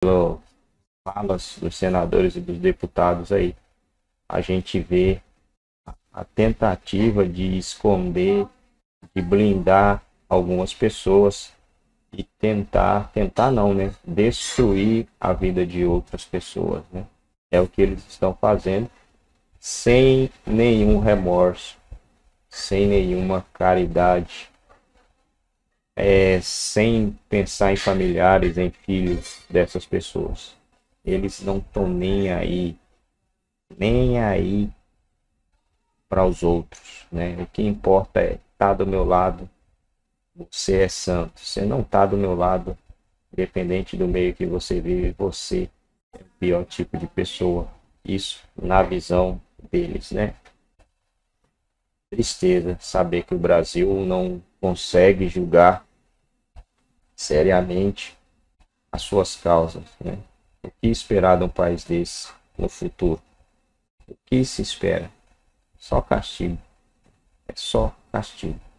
pelas falas dos senadores e dos deputados aí, a gente vê a tentativa de esconder, de blindar algumas pessoas e tentar não, né? Destruir a vida de outras pessoas, né? É o que eles estão fazendo, sem nenhum remorso, sem nenhuma caridade, sem pensar em familiares, em filhos dessas pessoas. Eles não estão nem aí para os outros, né? O que importa é estar do meu lado, você é santo. Você não está do meu lado, independente do meio que você vive, você é o pior tipo de pessoa. Isso na visão deles, né? Tristeza saber que o Brasil não consegue julgar seriamente as suas causas, né? O que esperar de um país desse no futuro? O que se espera? Só castigo. É só castigo.